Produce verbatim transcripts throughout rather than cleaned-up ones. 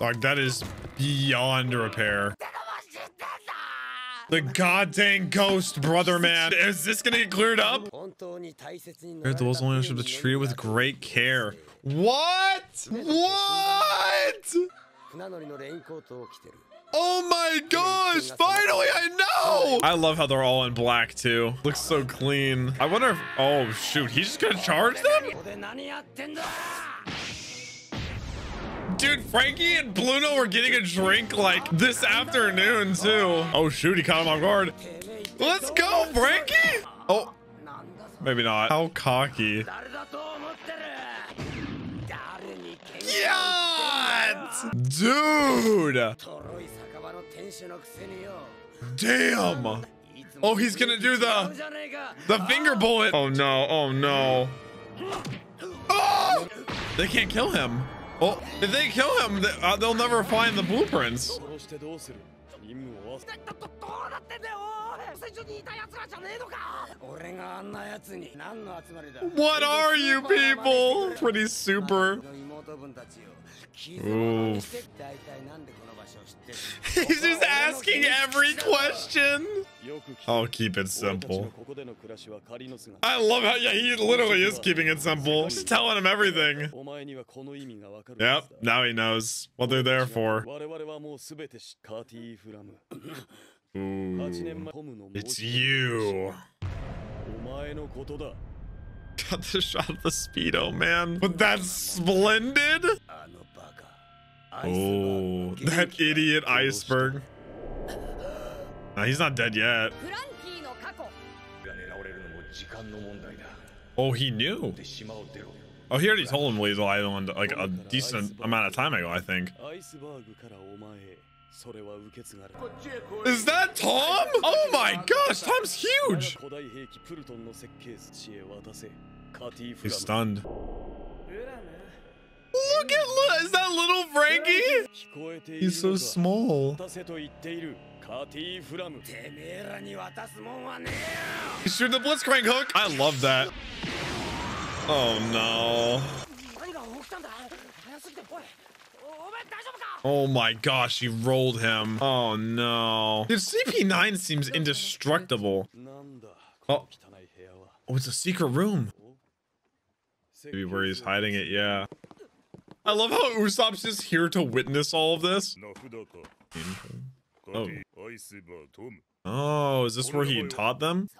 Like, that is beyond repair. The goddamn ghost, brother man. Is this gonna get cleared up? The wolves only should be treated with great care. What? What? Oh my gosh, finally I know! I love how they're all in black too. Looks so clean. I wonder if, oh shoot, he's just gonna charge them? Dude, Franky and Blueno were getting a drink like this afternoon too. Oh shoot, he caught him off guard. Let's go, Franky! Oh, maybe not. How cocky. Yeah, dude. Damn. Oh, he's gonna do the the finger bullet. Oh no. Oh no. Oh! They can't kill him. Oh, if they kill him, they, uh, they'll never find the blueprints. What are you people? Pretty super. Oof. He's just asking every question. I'll keep it simple. I love how, yeah, he literally is keeping it simple. Just telling him everything. Yep, now he knows what they're there for. Ooh, it's you. Got the shot of the Speedo, man. But that's splendid. Oh, that idiot Iceberg. Nah, he's not dead yet. Oh, he knew. Oh, he already told him Weasel Island like a decent amount of time ago, I think. Is that Tom? Oh my gosh, Tom's huge! He's stunned. Look at little, is that little Franky? He's so small. He's shooting the Blitzcrank hook. I love that. Oh no. Oh my gosh, he rolled him. Oh no. Dude, C P nine seems indestructible. Oh, oh it's a secret room. Maybe where he's hiding it, yeah. I love how Usopp's just here to witness all of this. Oh, oh is this where he taught them?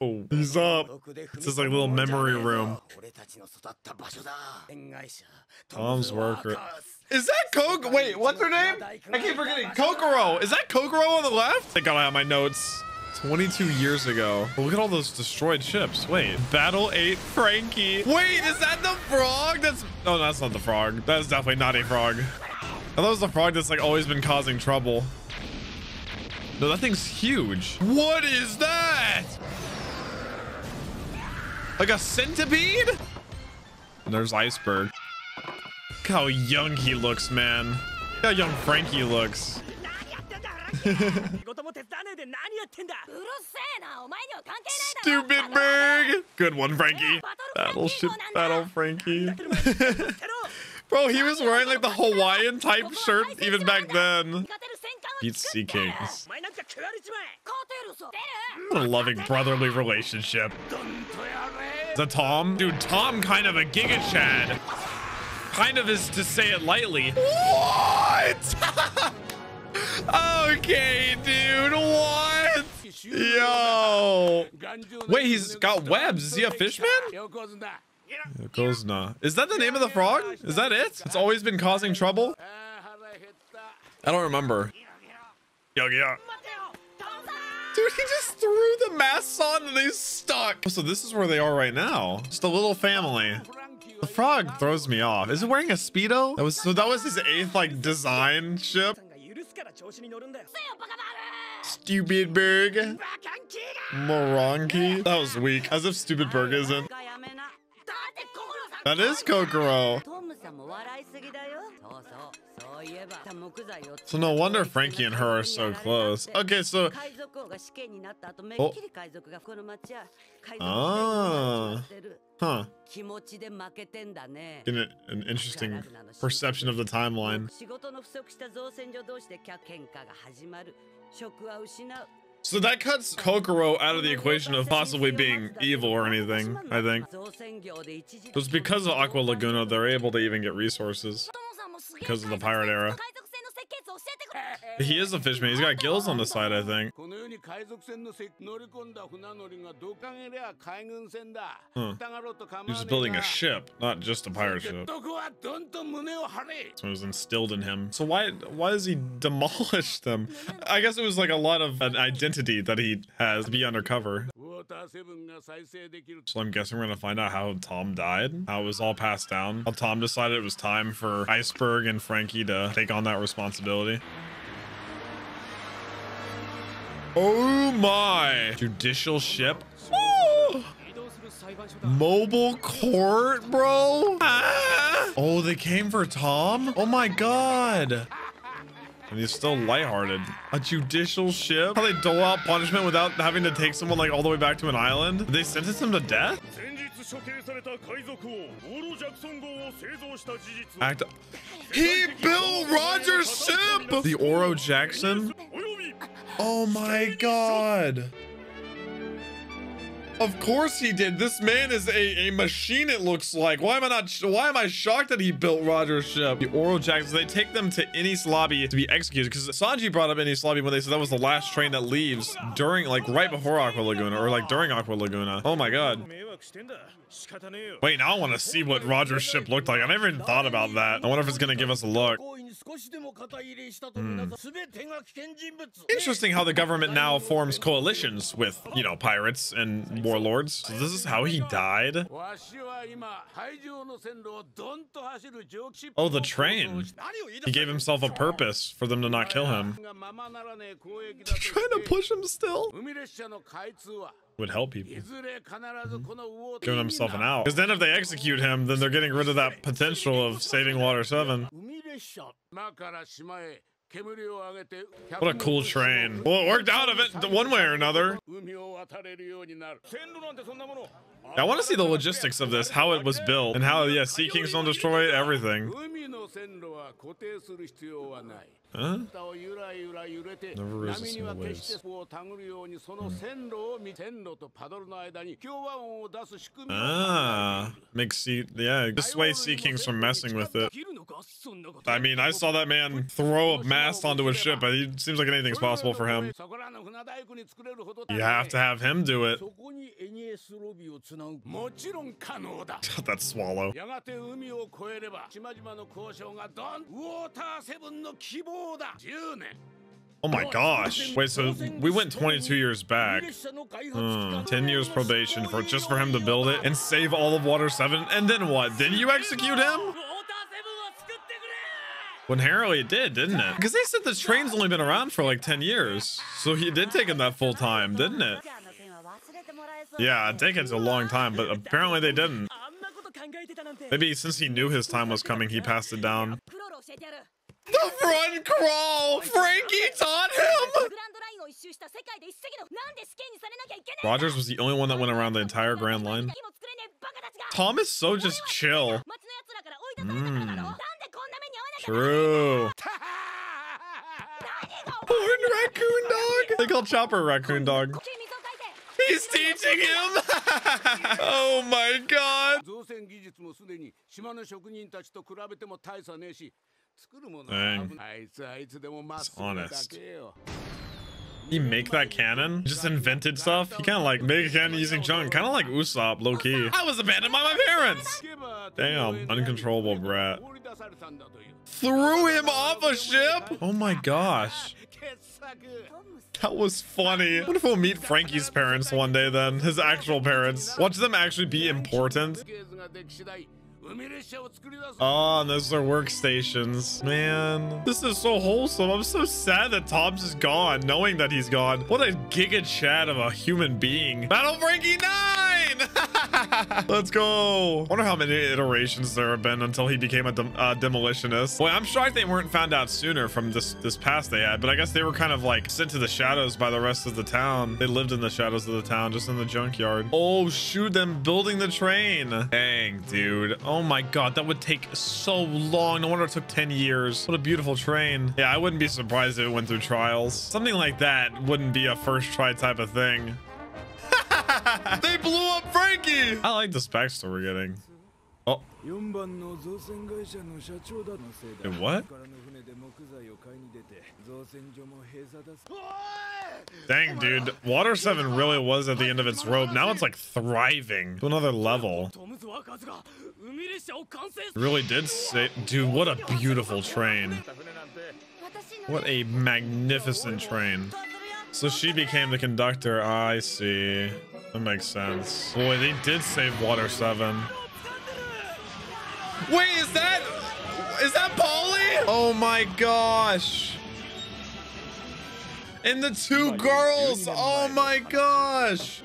Oh, he's up. It's just like a little memory room. Tom's worker. Is that Coke? Wait, what's her name? I keep forgetting. Kokoro. Is that Kokoro on the left? I got out my notes. twenty-two years ago. But look at all those destroyed ships. Wait, Battle eight Franky. Wait, is that the frog? That's no, that's not the frog. That is definitely not a frog. That was the frog that's like always been causing trouble. No, that thing's huge. What is that? Like a centipede? And there's Iceberg. Look how young he looks, man. Look how young Franky looks. Stupid bird. Good one, Franky. Battleship battle, Franky. Bro, he was wearing like the Hawaiian type shirt even back then. Beat Sea Kings. What a loving brotherly relationship. Is that Tom? Dude, Tom kind of a Giga Chad. Kind of is to say it lightly. What? Okay, dude, what? Yo. Wait, he's got webs. Is he a fishman? Yokozuna. Is that the name of the frog? Is that it? It's always been causing trouble? I don't remember. Yo, yeah. Dude, he just threw the masks on and they stuck. So this is where they are right now. Just a little family. The frog throws me off. Is it wearing a Speedo? That was so that was his eighth like design ship. Stupid Berg. Moronki. That was weak. As if Stupid Berg isn't. That is Kokoro. So no wonder Franky and her are so close. Okay, so oh. Ah. Huh. In a, an interesting perception of the timeline. So that cuts Kokoro out of the equation of possibly being evil or anything, I think. It's because of Aqua Laguna, they're able to even get resources because of the pirate era. He is a fishman. He's got gills on the side, I think. Huh. He's just building a ship, not just a pirate ship. So it was instilled in him. So why why does he demolish them? I guess it was like a lot of an identity that he has to be undercover. So I'm guessing we're gonna find out how Tom died, how it was all passed down, how Tom decided it was time for Iceberg and Franky to take on that responsibility. Oh my! Judicial ship? Woo! Mobile court, bro? Ah! Oh, they came for Tom? Oh my god! And he's still lighthearted. A judicial ship? How they dole out punishment without having to take someone like all the way back to an island? They sentenced him to death? Act he built Roger's ship! The Oro Jackson? Oh my god. Of course he did. This man is a, a machine, it looks like. Why am I not why am I shocked that he built Roger's ship? The Oro Jackson, they take them to Enies Lobby to be executed because Sanji brought up Enies Lobby when they said that was the last train that leaves during like right before Aqua Laguna or like during Aqua Laguna. Oh my god. Wait, now I want to see what Roger's ship looked like. I never even thought about that. I wonder if it's going to give us a look. Hmm. Interesting how the government now forms coalitions with, you know, pirates and warlords. So this is how he died? Oh, the train. He gave himself a purpose for them to not kill him. They're trying to push him still? Would help people. Mm-hmm. Giving himself an out. Because then if they execute him, then they're getting rid of that potential of saving Water Seven. What a cool train. Well, it worked out of it one way or another. I want to see the logistics of this, how it was built, and how, yeah, Sea Kings don't destroy everything. Huh? Never rises in the waves. Hmm. Ah, makes sea, yeah, this way Sea Kings from messing with it. I mean, I saw that man throw a mast onto a ship. It seems like anything's possible for him. You have to have him do it. That swallow. Oh my gosh. Wait, so we went twenty-two years back. Hmm. ten years probation for just for him to build it and save all of Water Seven. And then what? Then you execute him? When Harley it did, didn't it? Because they said the train's only been around for like ten years. So he did take him that full time, didn't it? Yeah, decade's a long time, but apparently they didn't. Maybe since he knew his time was coming, he passed it down. The front crawl! Franky taught him! Rogers was the only one that went around the entire Grand Line. Tom is so just chill. Mm. True. Horn raccoon dog! They call Chopper raccoon dog. He's teaching him! Oh my god! Dang. He's honest. He make that cannon? He just invented stuff? He kind of like make a cannon using junk. Kind of like Usopp, low-key. I was abandoned by my parents! Damn, uncontrollable brat. Threw him off a ship? Oh my gosh. That was funny. I wonder if we'll meet Franky's parents one day then. His actual parents. Watch them actually be important. Oh, and those are workstations. Man, this is so wholesome. I'm so sad that Tom's is gone, knowing that he's gone. What a giga chat of a human being. Battle Franky nine! Let's go. I wonder how many iterations there have been until he became a dem uh, demolitionist. Boy, I'm shocked they weren't found out sooner from this this past they had, but I guess they were kind of like sent to the shadows by the rest of the town. They lived in the shadows of the town, just in the junkyard. Oh shoot, them building the train. Dang, dude. Oh my god, that would take so long. No wonder it took ten years. What a beautiful train. Yeah, I wouldn't be surprised if it went through trials. Something like that wouldn't be a first try type of thing. They blew up Franky. I like this backstory we're getting. Oh. And what? Dang, dude. Water Seven really was at the end of its rope. Now it's like thriving to another level. It really did say, dude, what a beautiful train. What a magnificent train. So she became the conductor. I see. That makes sense. Boy, they did save Water Seven. Wait, is that is that Polly? Oh my gosh. And the two girls. Oh my gosh.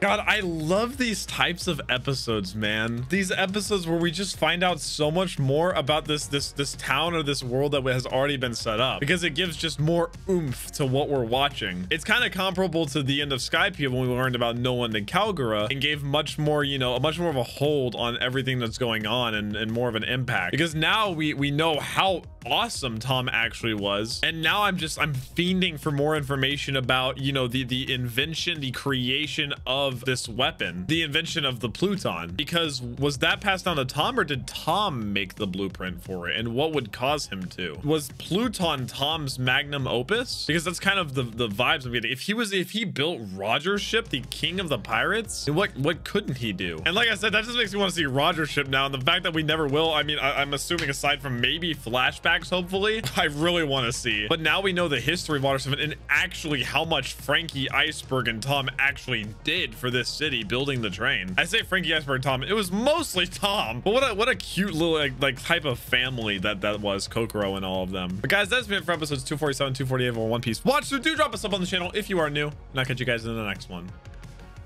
God, I love these types of episodes, man. These episodes where we just find out so much more about this this this town or this world that has already been set up, because it gives just more oomph to what we're watching. It's kind of comparable to the end of Skypiea when we learned about No One in Kalgura and gave much more, you know, much more of a hold on everything that's going on and, and more of an impact, because now we we know how awesome Tom actually was. And now I'm just I'm fiending for more information about, you know, the the invention, the creation of this weapon, the invention of the Pluton, because was that passed down to Tom, or did Tom make the blueprint for it, and what would cause him to? Was Pluton Tom's magnum opus? Because that's kind of the the vibes I'm getting. If he was, if he built Roger's ship, the king of the pirates, what what couldn't he do? And like I said, that just makes me want to see Roger's ship now, and the fact that we never will. I mean, I, I'm assuming aside from maybe flashbacks, hopefully, I really want to see. But now we know the history of Water Seven and actually how much Franky, Iceberg, and Tom actually did for this city building the train. I say Franky, Iceberg, Tom. It was mostly Tom, but what a, what a cute little like, like type of family that that was, Kokoro and all of them. But guys, that's been it for episodes two forty-seven, two forty-eight of One Piece Watch. So do drop a sub on the channel if you are new, and I'll catch you guys in the next one.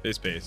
Peace, peace.